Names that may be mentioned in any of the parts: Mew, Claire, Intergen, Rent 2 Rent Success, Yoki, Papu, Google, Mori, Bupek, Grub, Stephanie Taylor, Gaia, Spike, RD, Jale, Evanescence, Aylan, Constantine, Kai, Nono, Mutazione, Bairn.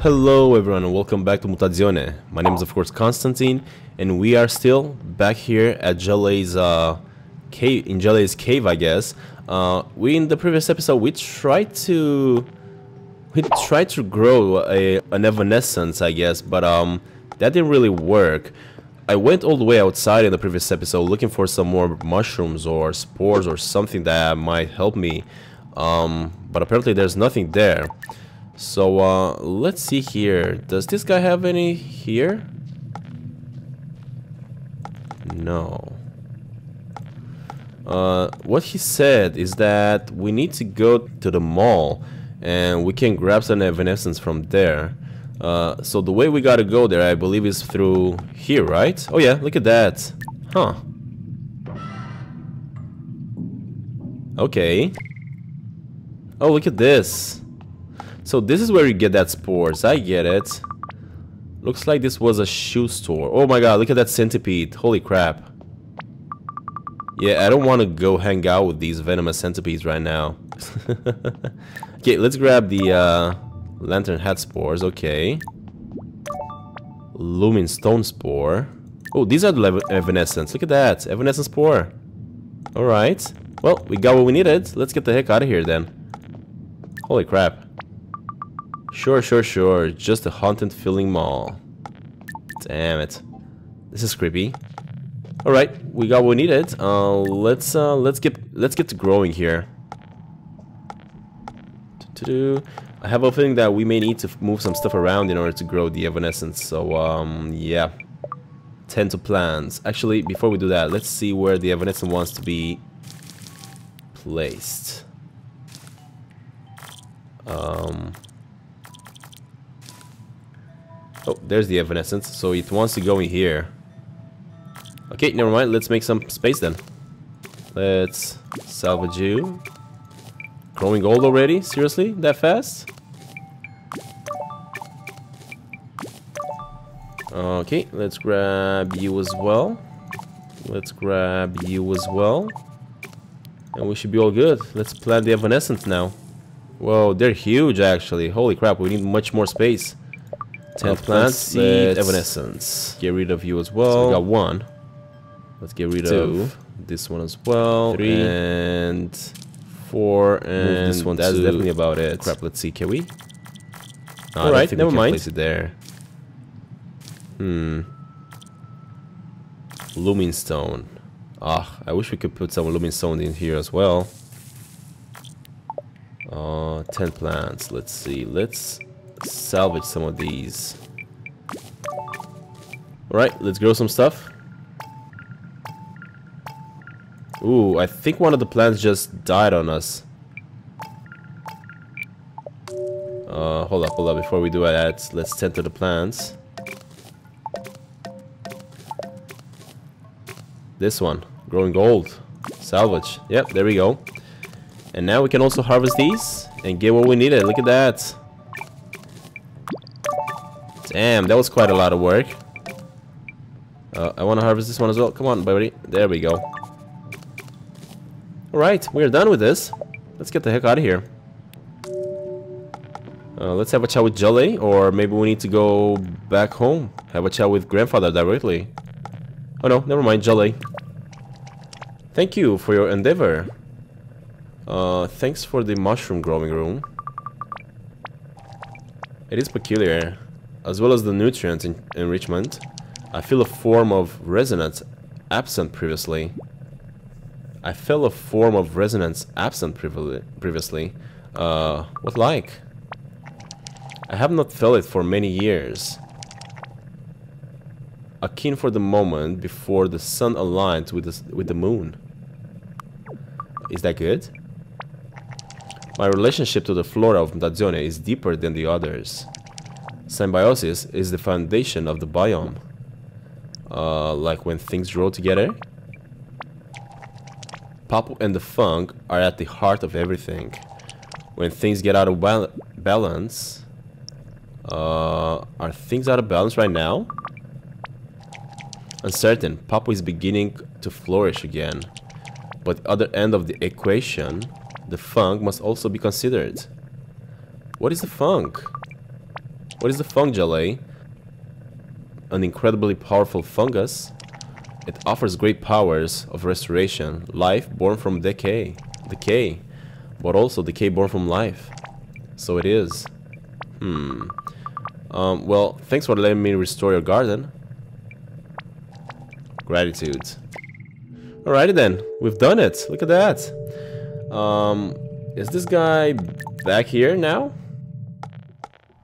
Hello everyone and welcome back to Mutazione. My name is of course Constantine and we are still back here at Jale's cave, in Jale's cave I guess. We in the previous episode we tried to grow an Evanescence I guess, but that didn't really work. I went all the way outside in the previous episode looking for some more mushrooms or spores or something that might help me, but apparently there's nothing there. So, let's see here. Does this guy have any here? No. What he said is that we need to go to the mall and we can grab some Evanescence from there. So the way we gotta go there, I believe, is through here, right? Oh yeah, look at that. Huh. Okay. Oh, look at this. So this is where you get that spores, I get it. Looks like this was a shoe store. Oh my god, look at that centipede, holy crap. Yeah, I don't want to go hang out with these venomous centipedes right now. Okay, let's grab the lantern hat spores, okay. Lumin stone spore. Oh, these are the Evanescence, look at that, Evanescence spore. Alright, well, we got what we needed, let's get the heck out of here then. Holy crap. Sure, sure, sure. Just a haunted feeling mall. Damn it. This is creepy. All right, we got what we needed. Let's get to growing here. I have a feeling that we may need to move some stuff around in order to grow the Evanescence. So yeah. Tend to plants. Actually, before we do that, let's see where the Evanescence wants to be placed. Oh, there's the Evanescence, so it wants to go in here. Okay, never mind, let's make some space then. Let's salvage you. Growing old already? Seriously? That fast? Okay, let's grab you as well. Let's grab you as well. And we should be all good. Let's plant the Evanescence now. Whoa, they're huge actually. Holy crap, we need much more space. 10 plants, seed, Evanescence. Get rid of you as well. So we got one. Let's get rid of this one as well. 3 and 4 and move this one. That's two. Definitely about it. Crap. Let's see. Can we? No, all right. Never mind. Place it there. Hmm. Lumin stone. Ah, I wish we could put some Lumin stone in here as well. 10 plants. Let's see. Let's salvage some of these. Alright, let's grow some stuff. Ooh, I think one of the plants just died on us. Hold up. Before we do that, let's tend to the plants. This one, growing gold. Salvage. Yep, there we go. And now we can also harvest these and get what we needed. Look at that. Damn, that was quite a lot of work. I want to harvest this one as well. Come on, buddy. There we go. Alright, we're done with this. Let's get the heck out of here. Let's have a chat with Jale, or maybe we need to go back home. Have a chat with Grandfather directly. Oh no, never mind, Jale. Thank you for your endeavor. Thanks for the mushroom growing room. It is peculiar. As well as the nutrient enrichment, I feel a form of resonance absent previously. I felt a form of resonance absent previously. What like? I have not felt it for many years. Akin for the moment before the sun aligned with the moon. Is that good? My relationship to the flora of Mutazione is deeper than the others. Symbiosis is the foundation of the biome. Like when things grow together. Papu and the fung are at the heart of everything. When things get out of balance... are things out of balance right now? Uncertain. Papu is beginning to flourish again. But other end of the equation, the fung must also be considered. What is the fung? What is the fungulae? An incredibly powerful fungus. It offers great powers of restoration, life born from decay, but also decay born from life. So it is. Well, thanks for letting me restore your garden. Gratitude. Alrighty then, we've done it. Look at that. Is this guy back here now?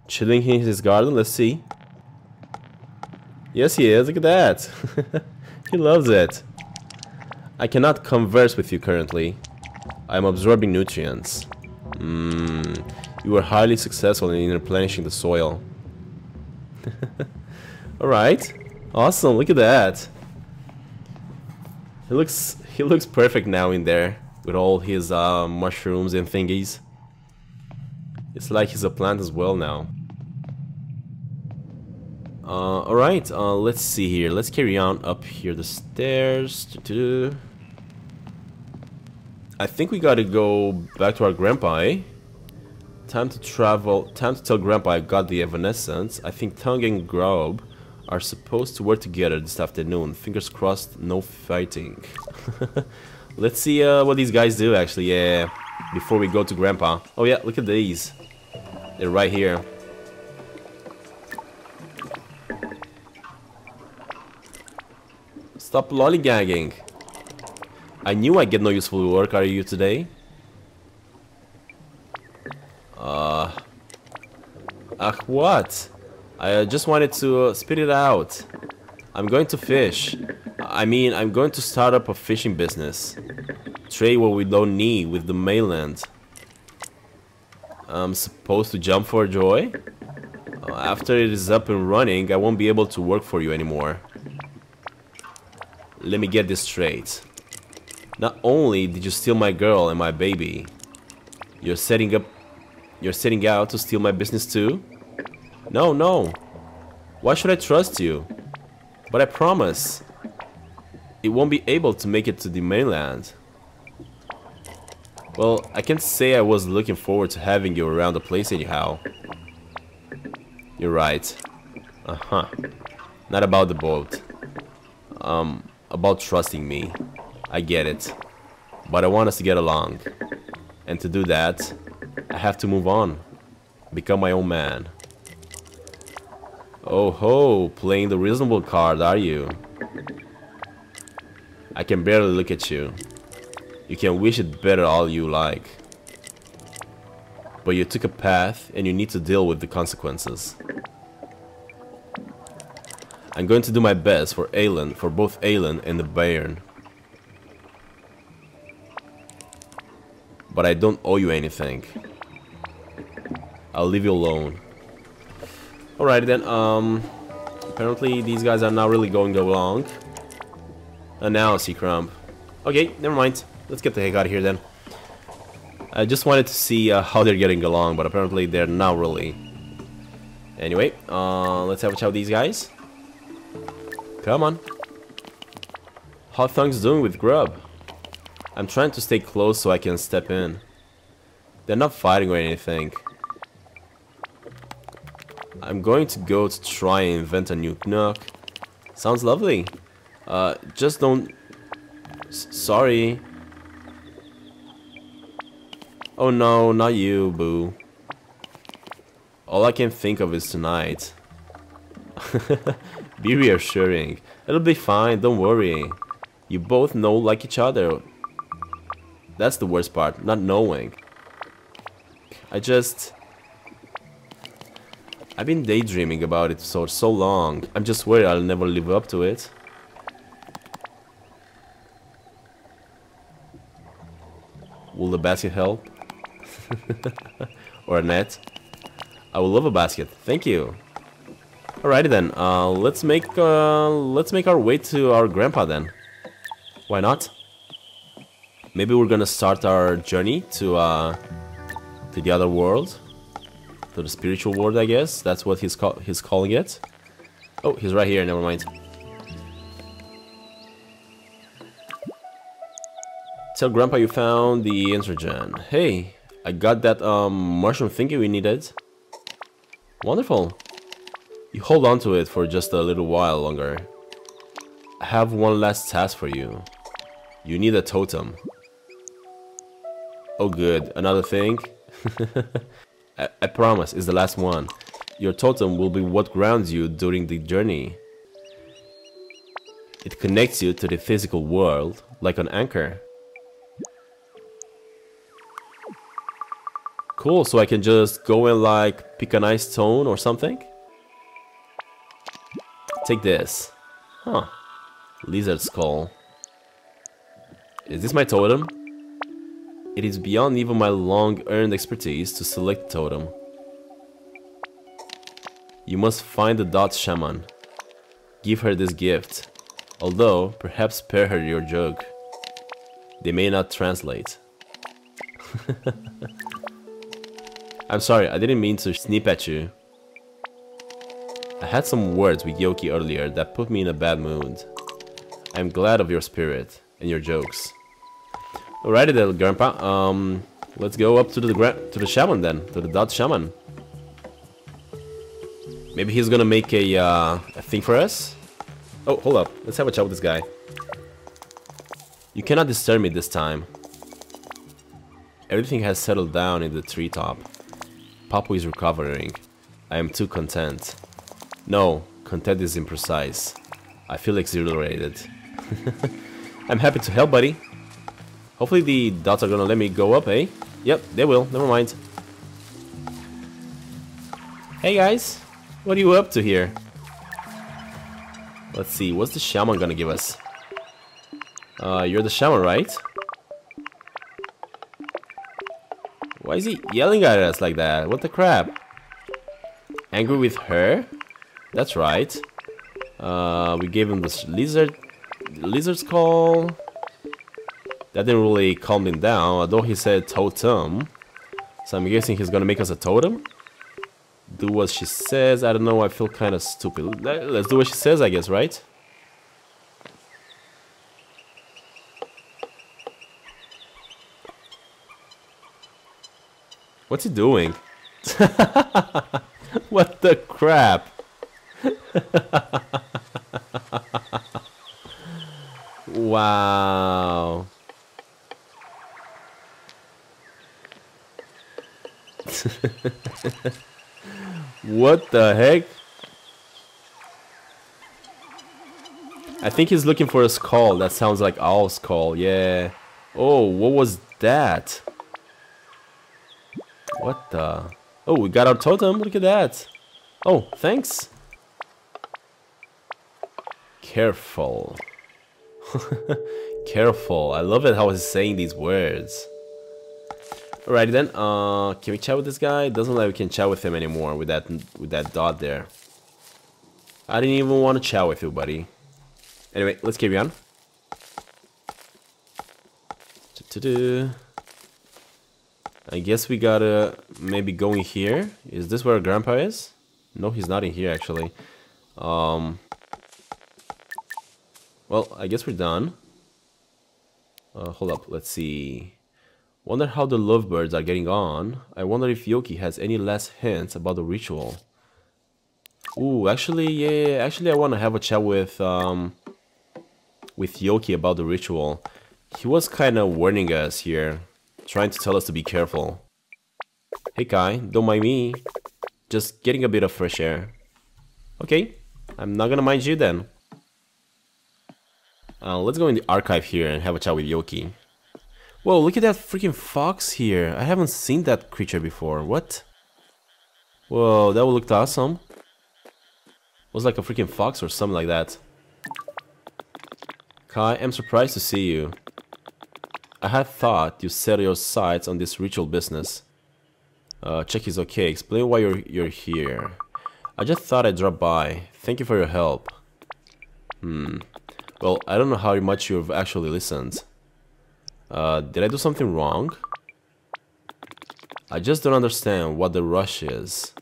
Chilling in his garden, let's see. Yes he is, look at that. He loves it. I cannot converse with you currently. I'm absorbing nutrients. You were highly successful in replenishing the soil. Alright. Awesome, look at that. He looks perfect now in there with all his mushrooms and thingies. It's like he's a plant as well now. Alright, let's see here. Let's carry on up here the stairs. I think we gotta go back to our grandpa, eh? Time to travel. Time to tell grandpa I got the Evanescence. I think Tongue and Grub are supposed to work together this afternoon. Fingers crossed, no fighting. Let's see what these guys do actually, yeah. Before we go to grandpa. Oh yeah, look at these. They're right here. Stop lollygagging. I knew I'd get no useful work out of you today. Ach, what? I just wanted to spit it out. I'm going to fish. I mean, I'm going to start up a fishing business. Trade what we don't need with the mainland. I'm supposed to jump for joy? After it is up and running, I won't be able to work for you anymore. Let me get this straight. Not only did you steal my girl and my baby, you're setting out to steal my business too? No, no. Why should I trust you? But I promise, it won't be able to make it to the mainland. Well, I can't say I was looking forward to having you around the place anyhow. You're right. Uh-huh. Not about the boat. About trusting me. I get it. But I want us to get along. And to do that, I have to move on. Become my own man. Oh ho, playing the reasonable card, are you? I can barely look at you. You can wish it better all you like. But you took a path and you need to deal with the consequences. I'm going to do my best for Aylan, for both Aylan and the Bairn. But I don't owe you anything. I'll leave you alone. Alrighty then, apparently these guys are not really going along. And now see Crumb. Okay, never mind. Let's get the heck out of here then. I just wanted to see how they're getting along, but apparently they're not really. Anyway, let's have a chat with these guys. Come on. How Thung's doing with Grub? I'm trying to stay close so I can step in. They're not fighting or anything. I'm going to go to try and invent a new nook. Sounds lovely. Just don't... Sorry. Oh no, not you, boo. All I can think of is tonight. Be reassuring. It'll be fine, don't worry. You both know like each other. That's the worst part, not knowing. I've been daydreaming about it for so long. I'm just worried I'll never live up to it. Will the basket help? Or a net? I would love a basket, thank you. Alrighty then, let's make our way to our grandpa then. Why not? Maybe we're gonna start our journey to the other world, to the spiritual world, I guess. That's what he's calling it. Oh, he's right here. Never mind. Tell Grandpa you found the Intergen. Hey, I got that mushroom thingy we needed. Wonderful. You hold on to it for just a little while longer. I have one last task for you. You need a totem. Oh good, another thing? I promise, it's the last one. Your totem will be what grounds you during the journey. It connects you to the physical world like an anchor. Cool, so I can just go and like pick a nice stone or something? Take this. Huh. Lizard skull. Is this my totem? It is beyond even my long-earned expertise to select totem. You must find the dot shaman. Give her this gift. Although, perhaps spare her your jug. They may not translate. I'm sorry, I didn't mean to snip at you. I had some words with Yoki earlier that put me in a bad mood. I'm glad of your spirit and your jokes. Alrighty then, Grandpa. Let's go up to the shaman then, to the dot shaman. Maybe he's gonna make a thing for us? Oh, hold up. Let's have a chat with this guy. You cannot disturb me this time. Everything has settled down in the treetop. Papu is recovering. I am too content. No, content is imprecise. I feel exhilarated. I'm happy to help, buddy. Hopefully the dots are gonna let me go up, eh? Yep, they will. Never mind. Hey guys, what are you up to here? Let's see, what's the shaman gonna give us? You're the shaman, right? Why is he yelling at us like that? What the crap? Angry with her? That's right. We gave him this lizard skull. That didn't really calm him down, although he said totem. So I'm guessing he's gonna make us a totem? Do what she says, I don't know, I feel kind of stupid. Let's do what she says, I guess, right? What's he doing? What the crap? Wow. What the heck? I think he's looking for a skull. That sounds like owl skull, yeah. Oh, what was that? What the? Oh, we got our totem. Look at that. Oh, thanks. Careful. Careful. I love it how he's saying these words. Alrighty then, can we chat with this guy? Doesn't look like we can chat with him anymore with that dot there. I didn't even want to chat with you, buddy. Anyway, let's carry on. I guess we gotta maybe go in here. Is this where Grandpa is? No, he's not in here actually. Well, I guess we're done. Hold up, let's see. Wonder how the lovebirds are getting on. I wonder if Yoki has any last hints about the ritual. Ooh, actually, yeah, actually I want to have a chat with Yoki about the ritual. He was kind of warning us here, trying to tell us to be careful. Hey Kai, don't mind me. Just getting a bit of fresh air. Okay, I'm not gonna mind you then. Let's go in the archive here and have a chat with Yoki. Whoa, look at that freaking fox here. I haven't seen that creature before. What? Whoa, that looked awesome. It was like a freaking fox or something like that. Kai, I'm surprised to see you. I had thought you set your sights on this ritual business. Check is okay. Explain why you're here. I just thought I'd drop by. Thank you for your help. Well, I don't know how much you've actually listened. Did I do something wrong? I just don't understand what the rush is.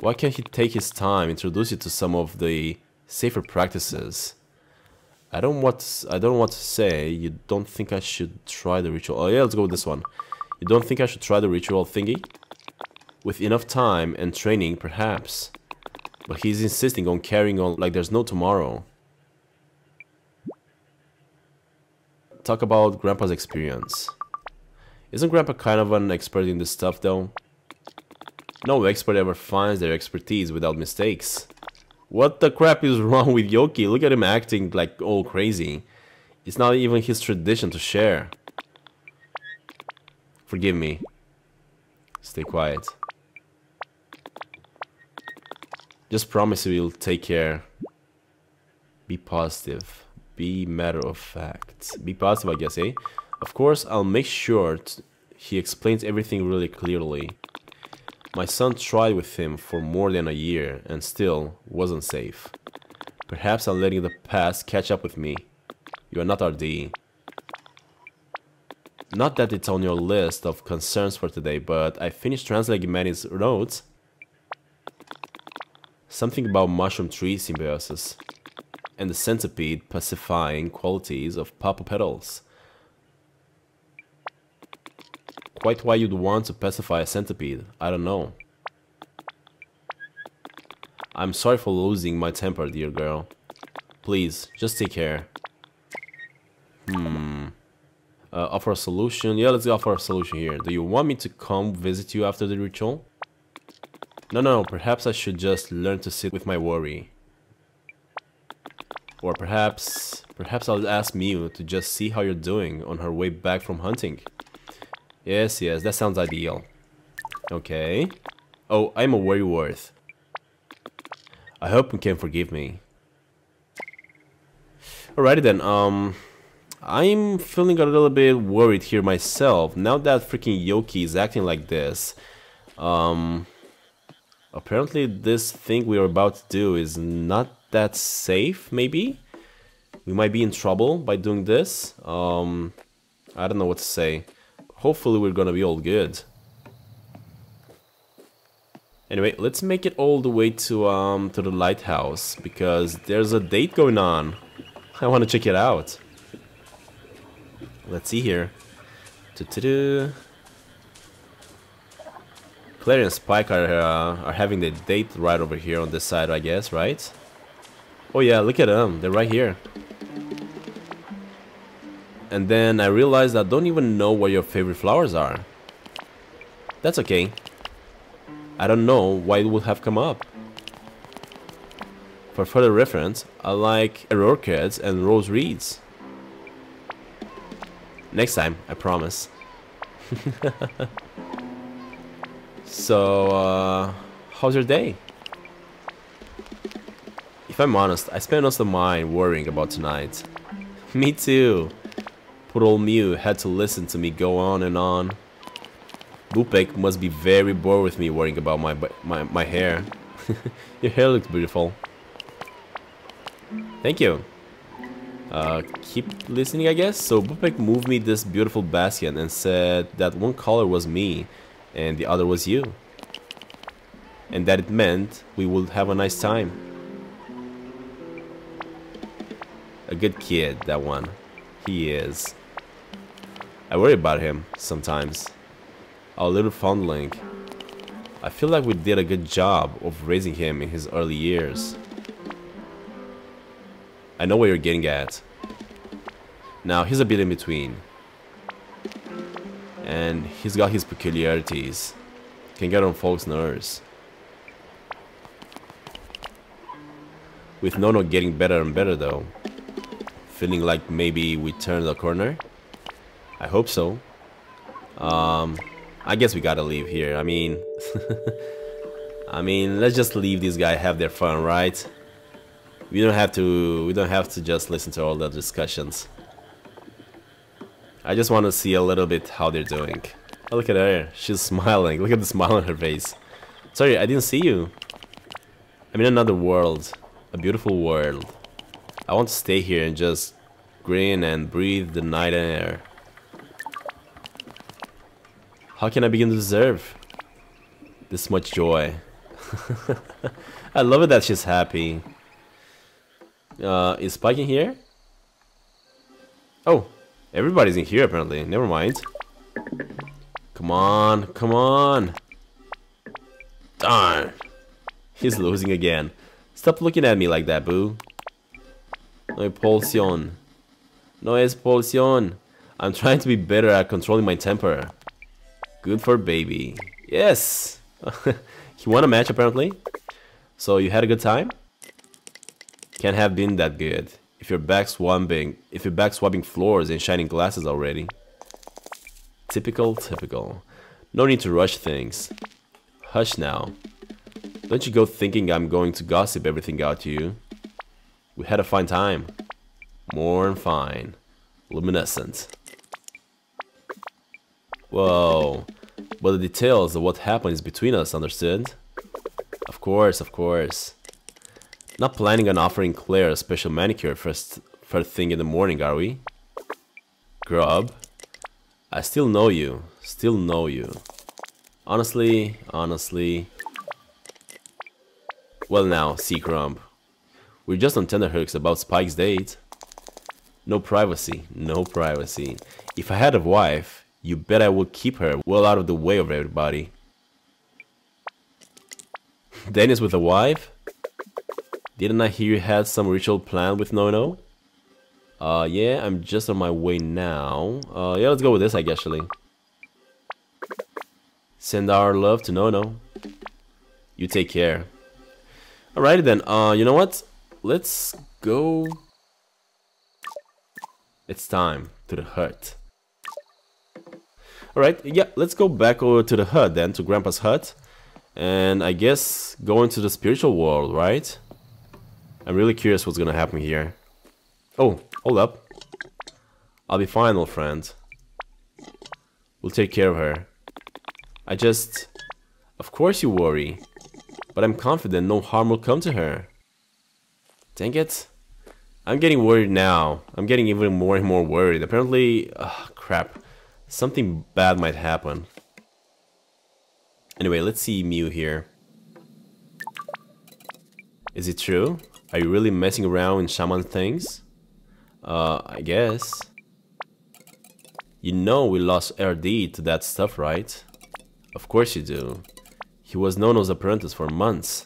Why can't he take his time, introduce you to some of the safer practices? I don't want to say you don't think I should try the ritual. Oh yeah, let's go with this one. You don't think I should try the ritual thingy? With enough time and training, perhaps. But he's insisting on carrying on like there's no tomorrow. Talk about Grandpa's experience. Isn't Grandpa kind of an expert in this stuff though? No expert ever finds their expertise without mistakes. What the crap is wrong with Yoki? Look at him acting like all crazy. It's not even his tradition to share. Forgive me. Stay quiet. Just promise you'll take care. Be positive. Be matter of fact. Be positive, I guess, eh? Of course, I'll make sure he explains everything really clearly. My son tried with him for more than a year and still wasn't safe. Perhaps I'm letting the past catch up with me. You are not RD. Not that it's on your list of concerns for today, but I finished translating Manny's notes. Something about mushroom tree symbiosis and the centipede pacifying qualities of Papu petals. Quite why you'd want to pacify a centipede, I don't know. I'm sorry for losing my temper, dear girl. Please, just take care. Offer a solution? Yeah, let's offer a solution here. Do you want me to come visit you after the ritual? No, perhaps I should just learn to sit with my worry. Or perhaps I'll ask Mew to just see how you're doing on her way back from hunting. Yes, that sounds ideal. Okay. Oh, I'm a worry worth. I hope you can forgive me. Alrighty then, I'm feeling a little bit worried here myself. Now that freaking Yoki is acting like this, apparently this thing we are about to do is not that safe, maybe? We might be in trouble by doing this. I don't know what to say. Hopefully we're gonna be all good. Anyway, let's make it all the way to the lighthouse, because there's a date going on. I wanna check it out. Let's see here. Doo-doo-doo. Claire and Spike are having their date right over here on this side, I guess, right? Oh yeah, look at them, they're right here. And then I realized I don't even know what your favorite flowers are. That's okay. I don't know why it would have come up. For further reference, I like orchids and rose reeds. Next time, I promise. So, how's your day? If I'm honest, I spent most of mine worrying about tonight. Me too. Poor old Mew had to listen to me go on and on. Bupek must be very bored with me worrying about my hair. Your hair looks beautiful. Thank you. Keep listening, I guess. So Bupek moved me this beautiful basket and said that one color was me and the other was you. And that it meant we would have a nice time. A good kid, that one. He is. I worry about him sometimes. Our little fondling. I feel like we did a good job of raising him in his early years. I know what you're getting at. Now he's a bit in between. And he's got his peculiarities. Can get on folks' nerves. With Nono getting better and better though. Feeling like maybe we turned the corner? I hope so. I guess we gotta leave here. I mean... let's just leave these guys have their fun, right? We don't have to just listen to all the discussions. I just want to see a little bit how they're doing. Oh, look at her. She's smiling. Look at the smile on her face. Sorry, I didn't see you. I'm in another world. A beautiful world. I want to stay here and just grin and breathe the night air. How can I begin to deserve this much joy? I love it that she's happy. Is Spike in here? Oh, everybody's in here apparently. Never mind. Come on, come on. Darn. He's losing again. Stop looking at me like that, boo. No expulsion. No expulsion. I'm trying to be better at controlling my temper. Good for baby. Yes! He won a match apparently. So you had a good time? Can't have been that good. If you're back swabbing floors and shining glasses already. Typical, typical. No need to rush things. Hush now. Don't you go thinking I'm going to gossip everything out to you. We had a fine time. More than fine. Luminescent. Whoa. But the details of what happened is between us, understood? Of course, of course. Not planning on offering Claire a special manicure first thing in the morning, are we? Grub. I still know you. Still know you. Honestly... Well now, see Grump. We're just on tenterhooks about Spike's date. No privacy, no privacy. If I had a wife, you bet I would keep her well out of the way of everybody. Dennis with a wife? Didn't I hear you had some ritual planned with Nono? Yeah, I'm just on my way now. Yeah, let's go with this, I guess, actually. Send our love to Nono. You take care. Alrighty then, you know what? Let's go... It's time to the hut. Alright, yeah, let's go back over to the hut then, to Grandpa's hut. And I guess go into the spiritual world, right? I'm really curious what's gonna happen here. Oh, hold up. I'll be fine, old friend. We'll take care of her. I just... Of course you worry. But I'm confident no harm will come to her. Dang it. I'm getting worried now. I'm getting even more and more worried. Apparently, crap. Something bad might happen. Anyway, let's see Mew here. Is it true? Are you really messing around in shaman things? I guess. You know we lost RD to that stuff, right? Of course you do. He was Nono's apprentice for months.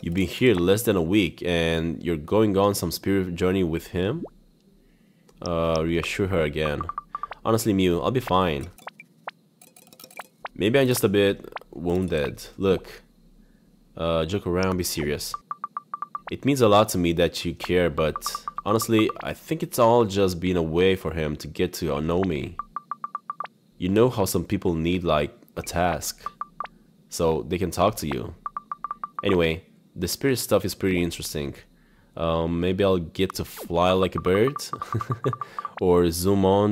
You've been here less than a week and you're going on some spirit journey with him? Reassure her again. Honestly, Mew, I'll be fine. Maybe I'm just a bit wounded. Look, joke around, be serious. It means a lot to me that you care, but honestly, I think it's all just being a way for him to get to know me. You know how some people need, like, a task. So they can talk to you. Anyway, the spirit stuff is pretty interesting. Maybe I'll get to fly like a bird, or zoom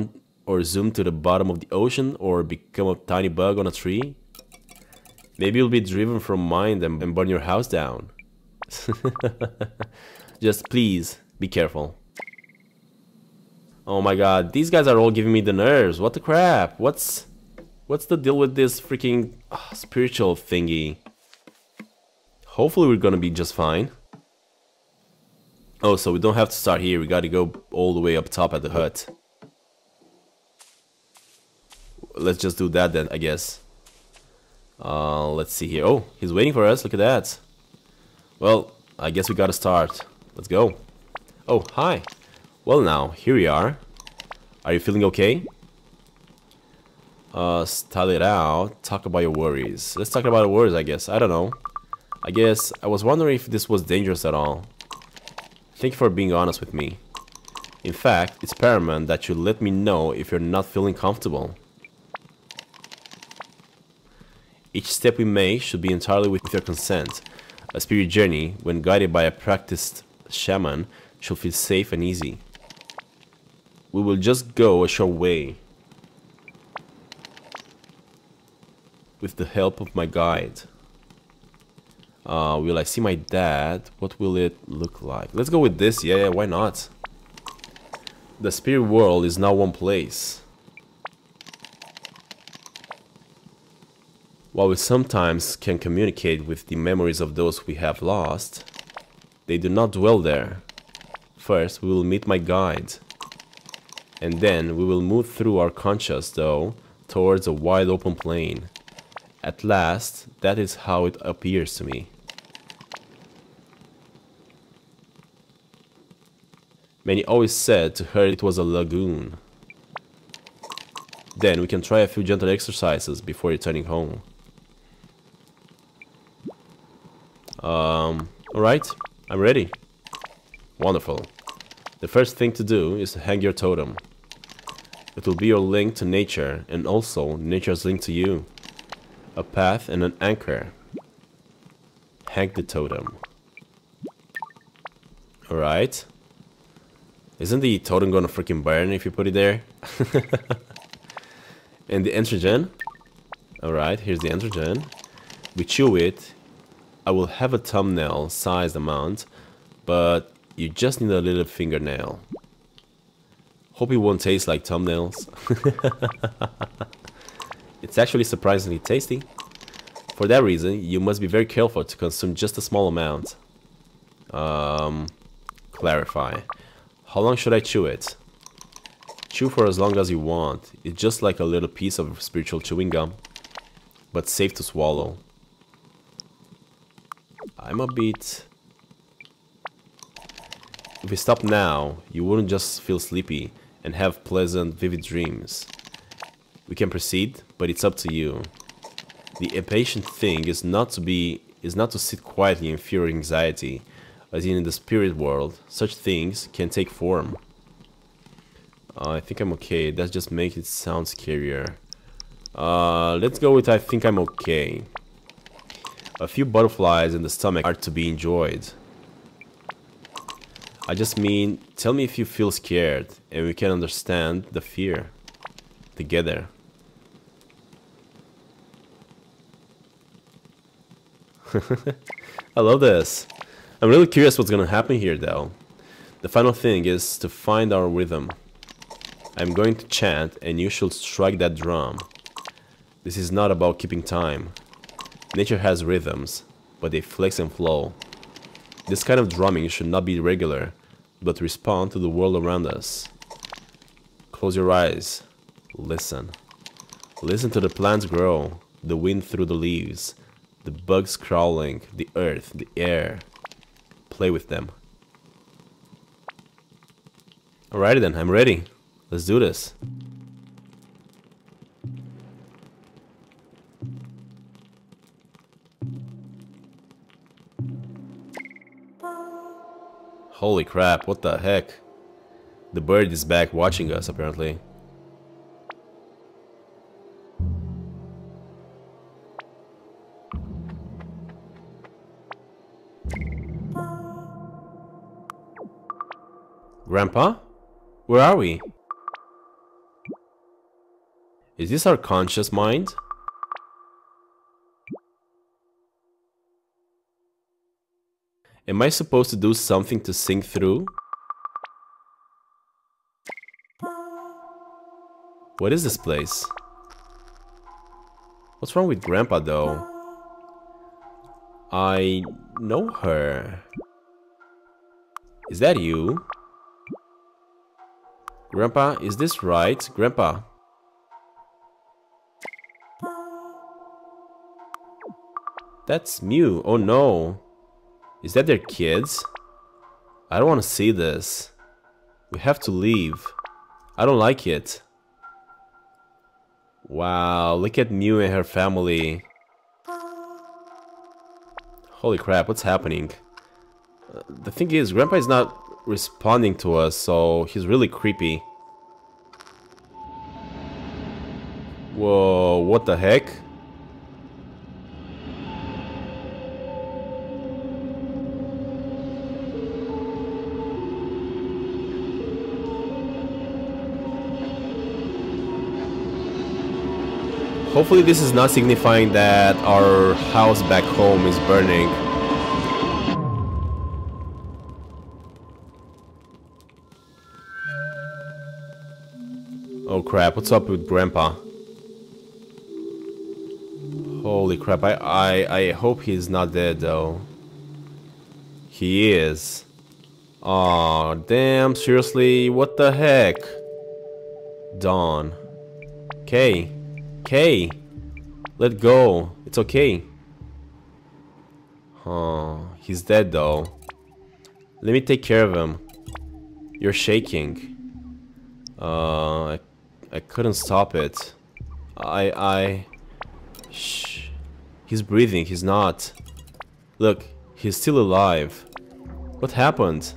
to the bottom of the ocean, or become a tiny bug on a tree. Maybe you'll be driven from mine and burn your house down. Just please be careful. Oh my god, these guys are all giving me the nerves. What the crap? What's the deal with this freaking spiritual thingy? Hopefully we're gonna be just fine. Oh, so we don't have to start here, we gotta go all the way up top at the hut. Let's just do that then, I guess. Let's see here. Oh, he's waiting for us, look at that. Well, I guess we gotta start. Let's go. Oh, hi. Well now, here we are. Are you feeling okay? Style it out, talk about your worries. Let's talk about your worries, I guess. I don't know. I guess I was wondering if this was dangerous at all. Thank you for being honest with me. In fact, it's paramount that you let me know if you're not feeling comfortable. Each step we make should be entirely with your consent. A spirit journey, when guided by a practiced shaman, should feel safe and easy. We will just go a short way. With the help of my guide. Will I see my dad? What will it look like? Let's go with this, yeah, why not? The spirit world is now one place. While we sometimes can communicate with the memories of those we have lost, they do not dwell there. First, we will meet my guide. And then we will move through our conscious, though, towards a wide open plain. At last, that is how it appears to me. Many always said to her it was a lagoon. Then we can try a few gentle exercises before returning home. Alright, I'm ready. Wonderful. The first thing to do is to hang your totem. It will be your link to nature and also nature's link to you. A path and an anchor. Hang the totem. Alright. Isn't the totem gonna freaking burn if you put it there? And the entergen. Alright, here's the entergen. We chew it. I will have a thumbnail sized amount, but you just need a little fingernail. Hope it won't taste like thumbnails. It's actually surprisingly tasty. For that reason, you must be very careful to consume just a small amount. Clarify. How long should I chew it? Chew for as long as you want. It's just like a little piece of spiritual chewing gum, but safe to swallow. I'm a bit... If we stop now, you wouldn't just feel sleepy and have pleasant, vivid dreams. We can proceed, but it's up to you. The impatient thing is not to sit quietly and fear anxiety, as in the spirit world, such things can take form. I think I'm okay. That just makes it sound scarier. Let's go with I think I'm okay. A few butterflies in the stomach are to be enjoyed. I just mean, tell me if you feel scared, and we can understand the fear together. I love this. I'm really curious what's gonna happen here though. The final thing is to find our rhythm. I'm going to chant and you should strike that drum. This is not about keeping time. Nature has rhythms, but they flex and flow. This kind of drumming should not be regular, but respond to the world around us. Close your eyes. Listen. Listen to the plants grow, the wind through the leaves, the bugs crawling, the earth, the air. Play with them. Alrighty then, I'm ready. Let's do this. Holy crap, what the heck? The bird is back watching us, apparently. Grandpa? Where are we? Is this our conscious mind? Am I supposed to do something to sink through? What is this place? What's wrong with Grandpa though? I know her. Is that you? Grandpa, is this right? Grandpa? That's Mew. Oh no. Is that their kids? I don't want to see this. We have to leave. I don't like it. Wow, look at Mew and her family. Holy crap, what's happening? The thing is, Grandpa is not responding to us, so he's really creepy. Whoa, what the heck? Hopefully this is not signifying that our house back home is burning. Oh crap, what's up with Grandpa? Holy crap, I hope he's not dead though. He is. Aw, damn, seriously, what the heck? Dawn. Okay. Okay, let go. It's okay. He's dead though. Let me take care of him. You're shaking. I couldn't stop it. Shh. He's breathing. He's not. Look, he's still alive. What happened?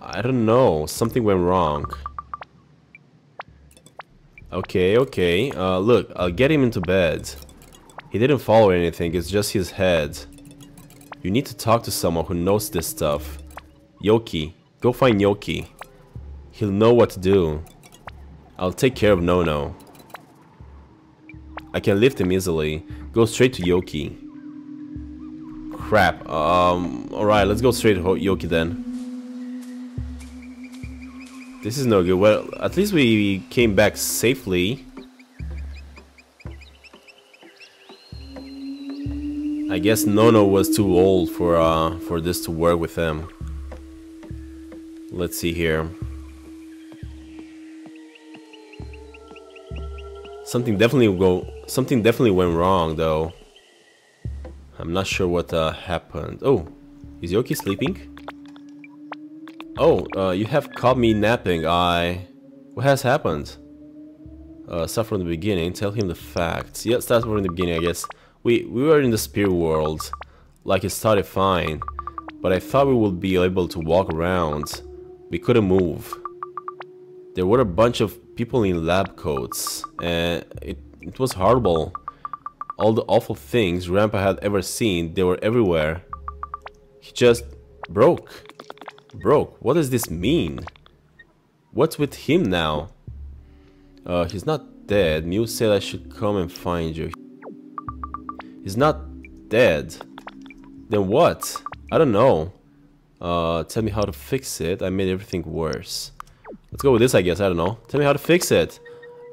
I don't know. Something went wrong. Okay, okay. Look, I'll get him into bed. He didn't fall or anything. It's just his head. You need to talk to someone who knows this stuff. Yoki. Go find Yoki. He'll know what to do. I'll take care of Nono. I can lift him easily. Go straight to Yoki. Crap. Alright, let's go straight to Yoki then. This is no good. Well, at least we came back safely. I guess Nono was too old for this to work with him. Let's see here. Something definitely went wrong though. I'm not sure what happened. Oh, is Yoki sleeping? Oh, you have caught me napping. What has happened? Start from the beginning. Tell him the facts. Yeah, start from the beginning, I guess. We were in the spirit world. Like, it started fine. But I thought we would be able to walk around. We couldn't move. There were a bunch of people in lab coats. And it was horrible. All the awful things Grandpa had ever seen, they were everywhere. He just broke. What does this mean? What's with him now? He's not dead. Mew said I should come and find you. He's not dead. Then what? I don't know. Tell me how to fix it. I made everything worse. Let's go with this, I guess. I don't know. Tell me how to fix it.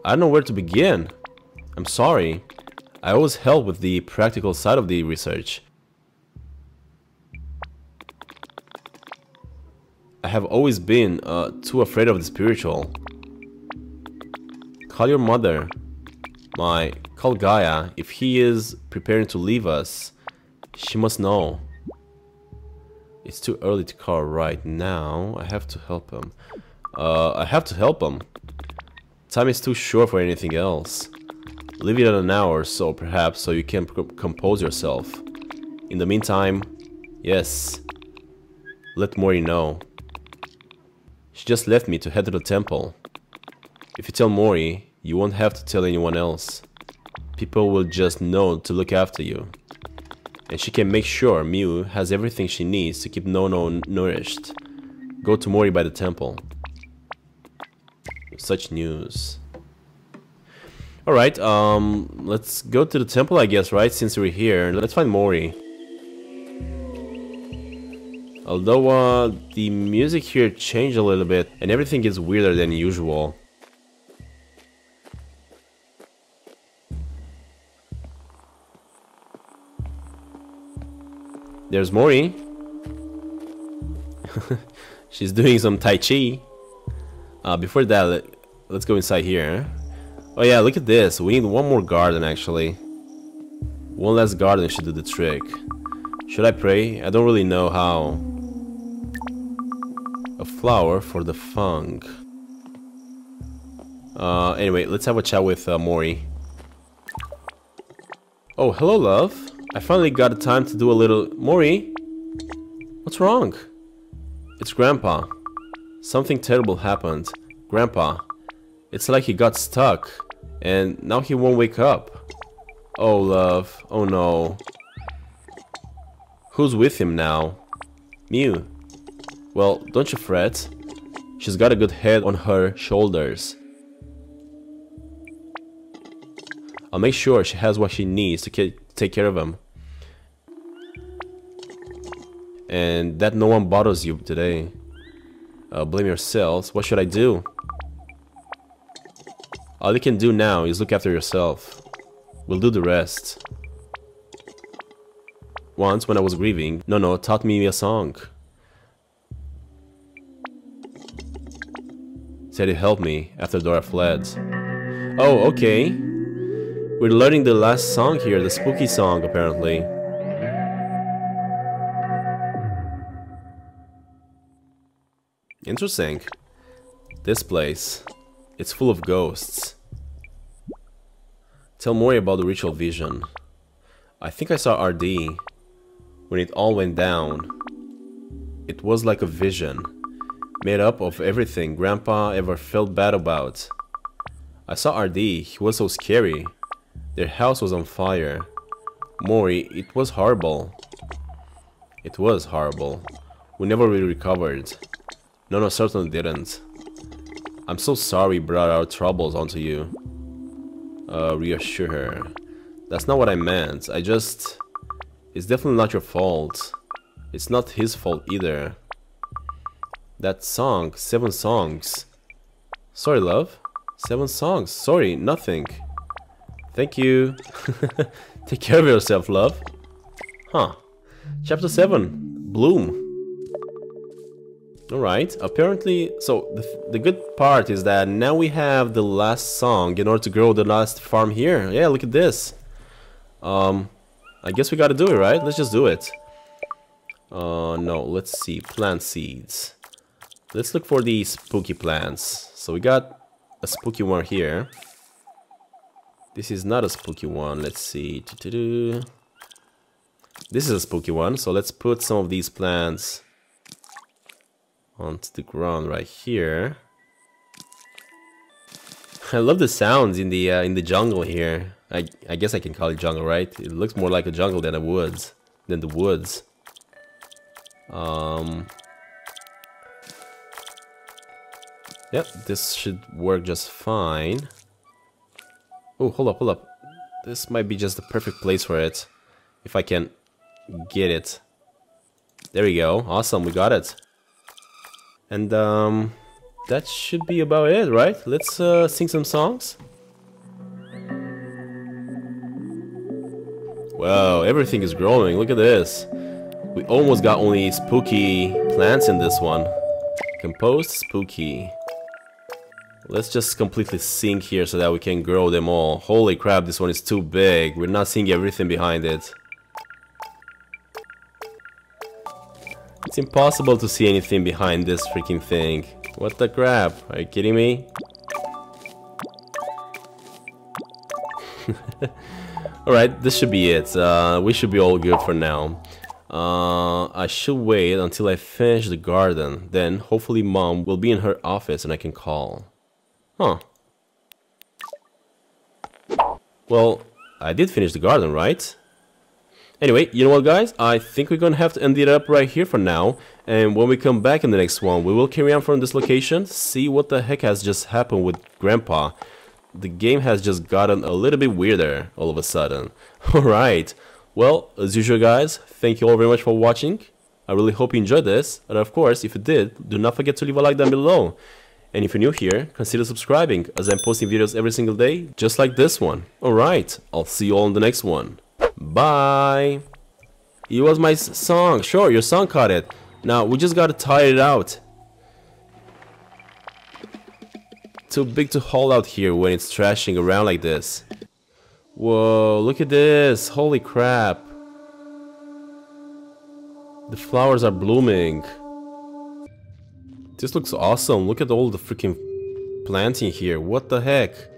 I don't know where to begin. I'm sorry. I always help with the practical side of the research. I have always been too afraid of the spiritual. Call your mother. Call Gaia. If he is preparing to leave us, she must know. It's too early to call right now. I have to help him. Time is too short for anything else. Leave it at an hour or so, perhaps, so you can compose yourself. In the meantime, yes. Let Mori know. She just left me to head to the temple. If you tell Mori, you won't have to tell anyone else. People will just know to look after you. And she can make sure Mew has everything she needs to keep Nono nourished. Go to Mori by the temple. Such news. Alright, let's go to the temple, I guess, right? Since we're here, let's find Mori. Although the music here changed a little bit and everything is weirder than usual. There's Mori. She's doing some tai chi. Before that, let's go inside here. Oh yeah, look at this. We need one more garden actually. One less garden should do the trick. Should I pray? I don't really know how. A flower for the fung. Anyway, let's have a chat with Mori. Oh, hello love. I finally got the time to do a little... Mori? What's wrong? It's Grandpa. Something terrible happened. Grandpa. It's like he got stuck. And now he won't wake up. Oh love. Oh no. Who's with him now? Mew. Well, don't you fret. She's got a good head on her shoulders. I'll make sure she has what she needs to take care of him. And that no one bothers you today. Blame yourselves. What should I do? All you can do now is look after yourself. We'll do the rest. Once, when I was grieving, Nono taught me a song. Said it helped me after Dora fled. Oh, okay. We're learning the last song here, the spooky song, apparently. Interesting. This place. It's full of ghosts. Tell Mori about the ritual vision. I think I saw RD when it all went down. It was like a vision, made up of everything Grandpa ever felt bad about. I saw RD, he was so scary. Their house was on fire. Mori, it was horrible. It was horrible. We never really recovered. Nono certainly didn't. I'm so sorry we brought our troubles onto you. Reassure her. That's not what I meant. I just... It's definitely not your fault. It's not his fault either. That song, 7 songs. Sorry, love. 7 songs. Sorry, nothing. Thank you. Take care of yourself, love. Huh. Chapter 7. Bloom. Alright, apparently, so the good part is that now we have the last song in order to grow the last farm here. Yeah, look at this. I guess we gotta do it, right? Let's just do it. No, let's see, plant seeds. Let's look for the spooky plants. So we got a spooky one here. This is not a spooky one, let's see. This is a spooky one, so let's put some of these plants onto the ground right here. I love the sounds in the jungle here. I guess I can call it jungle, right? It looks more like a jungle than the woods. Yep, this should work just fine. Oh, hold up. This might be just the perfect place for it, if I can get it. There we go. Awesome, we got it. And that should be about it, right? Let's sing some songs. Wow, everything is growing, look at this. We almost got only spooky plants in this one. Composed spooky. Let's just completely sink here so that we can grow them all. Holy crap, this one is too big. We're not seeing everything behind it. It's impossible to see anything behind this freaking thing. What the crap? Are you kidding me? Alright, this should be it. We should be all good for now. I should wait until I finish the garden. Then, hopefully Mom will be in her office and I can call. Huh. Well, I did finish the garden, right? Anyway, you know what guys, I think we're gonna have to end it up right here for now, and when we come back in the next one, we will carry on from this location, see what the heck has just happened with Grandpa. The game has just gotten a little bit weirder all of a sudden. Alright, well, as usual guys, thank you all very much for watching, I really hope you enjoyed this, and of course, if you did, do not forget to leave a like down below. And if you're new here, consider subscribing, as I'm posting videos every single day, just like this one. Alright, I'll see you all in the next one. Bye. It was my song. Sure, your song caught it. Now we just gotta tire it out. Too big to haul out here when it's trashing around like this. Whoa, look at this. Holy crap. The flowers are blooming. This looks awesome. Look at all the freaking planting here. What the heck?